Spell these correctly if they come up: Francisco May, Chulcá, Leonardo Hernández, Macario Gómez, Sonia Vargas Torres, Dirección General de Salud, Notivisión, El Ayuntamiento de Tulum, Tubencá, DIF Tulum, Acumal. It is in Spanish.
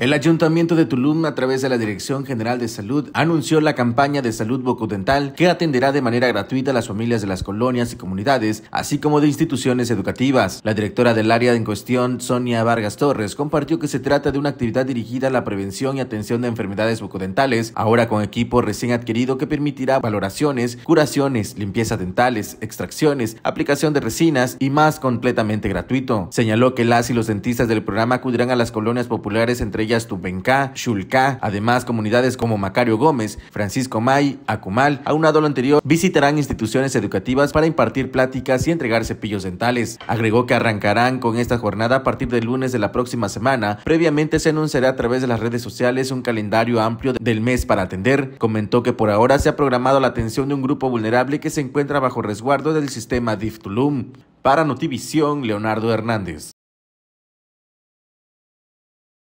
El Ayuntamiento de Tulum, a través de la Dirección General de Salud, anunció la campaña de salud bucodental que atenderá de manera gratuita a las familias de las colonias y comunidades, así como de instituciones educativas. La directora del área en cuestión, Sonia Vargas Torres, compartió que se trata de una actividad dirigida a la prevención y atención de enfermedades bucodentales, ahora con equipo recién adquirido que permitirá valoraciones, curaciones, limpiezas dentales, extracciones, aplicación de resinas y más completamente gratuito. Señaló que las y los dentistas del programa acudirán a las colonias populares, entre ellas Tubencá, Chulcá, además comunidades como Macario Gómez, Francisco May, Acumal. Aunado a lo anterior, visitarán instituciones educativas para impartir pláticas y entregar cepillos dentales. Agregó que arrancarán con esta jornada a partir del lunes de la próxima semana. Previamente se anunciará a través de las redes sociales un calendario amplio del mes para atender. Comentó que por ahora se ha programado la atención de un grupo vulnerable que se encuentra bajo resguardo del sistema DIF Tulum. Para Notivisión, Leonardo Hernández.